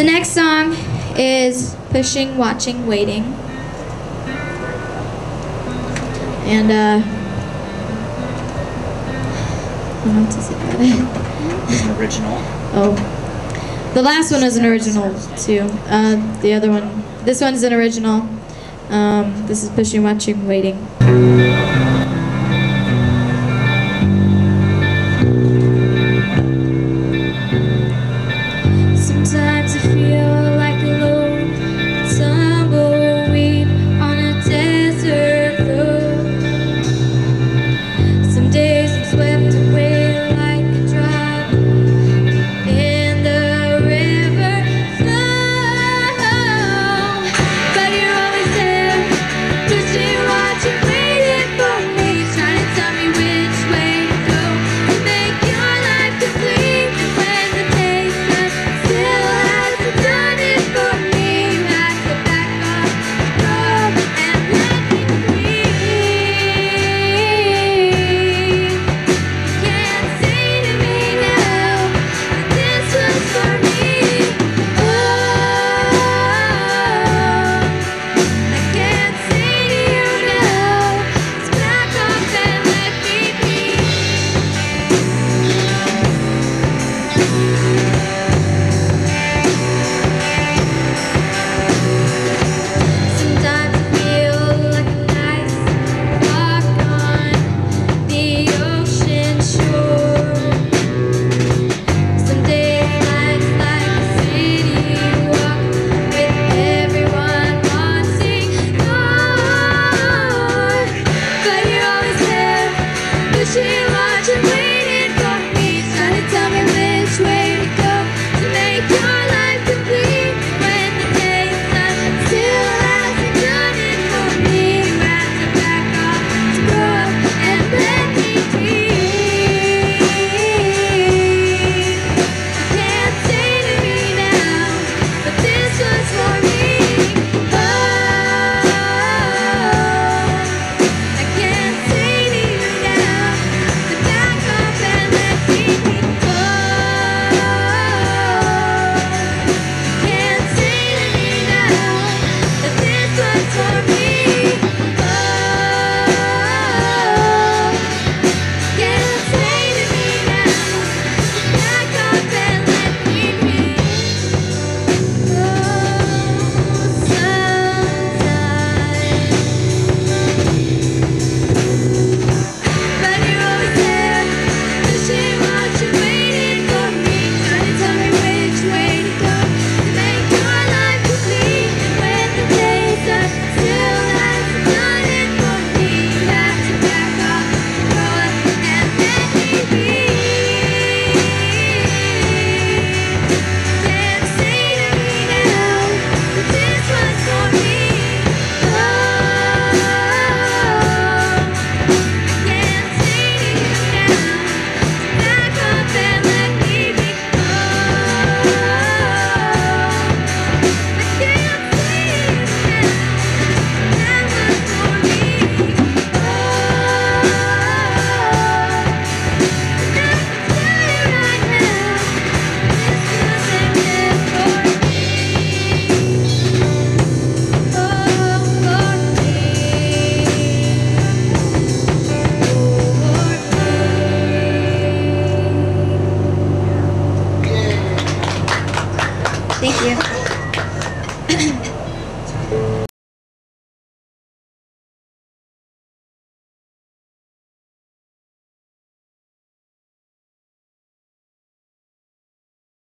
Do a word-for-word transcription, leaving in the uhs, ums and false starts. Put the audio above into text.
The next song is Pushing, Watching, Waiting. And uh I don't know what to say about it. It's an original. Oh. The last one was an original too. Uh, the other one. This one's an original. Um, this is Pushing, Watching, Waiting. Thank you.